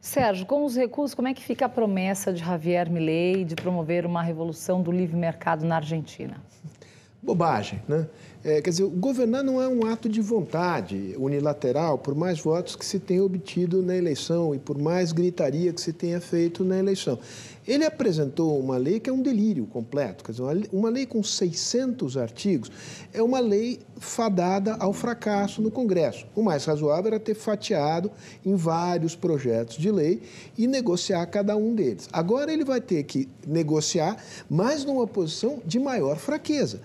Sérgio, com os recursos, como é que fica a promessa de Javier Milei de promover uma revolução do livre mercado na Argentina? Bobagem, né? Quer dizer, governar não é um ato de vontade unilateral, por mais votos que se tenha obtido na eleição e por mais gritaria que se tenha feito na eleição. Ele apresentou uma lei que é um delírio completo, quer dizer, uma lei com 600 artigos é uma lei fadada ao fracasso no Congresso. O mais razoável era ter fatiado em vários projetos de lei e negociar cada um deles. Agora ele vai ter que negociar, mas numa posição de maior fraqueza,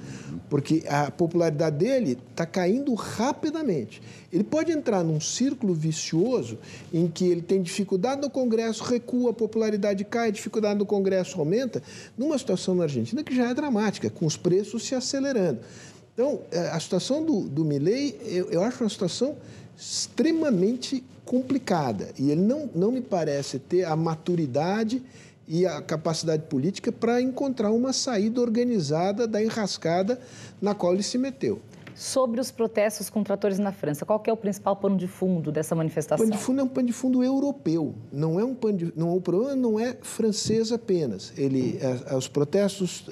porque a popularidade dele está caindo rapidamente. Ele pode entrar num círculo vicioso em que ele tem dificuldade no Congresso, recua, a popularidade cai, a dificuldade no Congresso aumenta, numa situação na Argentina que já é dramática, com os preços se acelerando. Então, a situação do Milei, eu acho uma situação extremamente complicada e ele não me parece ter a maturidade e a capacidade política para encontrar uma saída organizada da enrascada na qual ele se meteu. Sobre os protestos com tratores na França, qual que é o principal pano de fundo dessa manifestação? O pano de fundo é um pano de fundo europeu, não é um pano de, não, o problema não é francês apenas. Os protestos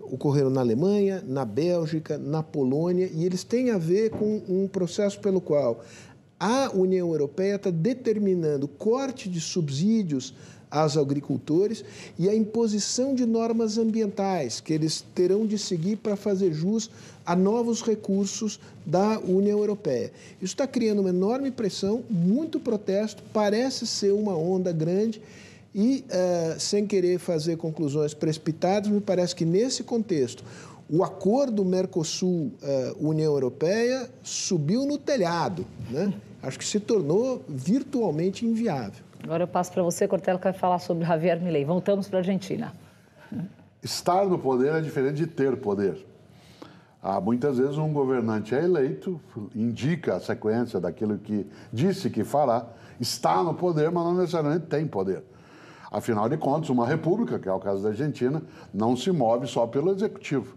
ocorreram na Alemanha, na Bélgica, na Polônia, e eles têm a ver com um processo pelo qual a União Europeia está determinando corte de subsídios aos agricultores e a imposição de normas ambientais que eles terão de seguir para fazer jus a novos recursos da União Europeia. Isso está criando uma enorme pressão, muito protesto, parece ser uma onda grande e, sem querer fazer conclusões precipitadas, me parece que nesse contexto o acordo Mercosul-União Europeia subiu no telhado, né? Acho que se tornou virtualmente inviável. Agora eu passo para você, Cortella, que vai falar sobre Javier Milei. Voltamos para a Argentina. Estar no poder é diferente de ter poder. Muitas vezes um governante é eleito, indica a sequência daquilo que disse que fará, está no poder, mas não necessariamente tem poder. Afinal de contas, uma república, que é o caso da Argentina, não se move só pelo executivo.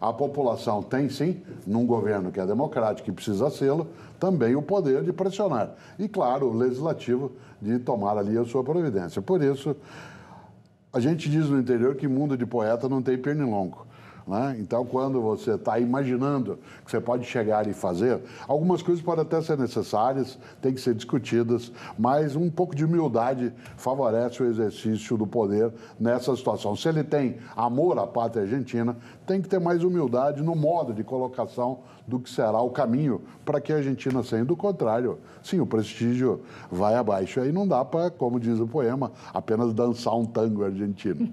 A população tem, sim, num governo que é democrático e precisa sê-lo, também o poder de pressionar. E, claro, o legislativo de tomar ali a sua providência. Por isso, a gente diz no interior que mundo de poeta não tem pernilongo, né? Então, quando você está imaginando que você pode chegar e fazer, algumas coisas podem até ser necessárias, têm que ser discutidas, mas um pouco de humildade favorece o exercício do poder nessa situação. Se ele tem amor à pátria argentina, tem que ter mais humildade no modo de colocação do que será o caminho para que a Argentina saia. Do contrário, sim, o prestígio vai abaixo. Aí não dá para, como diz o poema, apenas dançar um tango argentino.